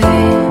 say.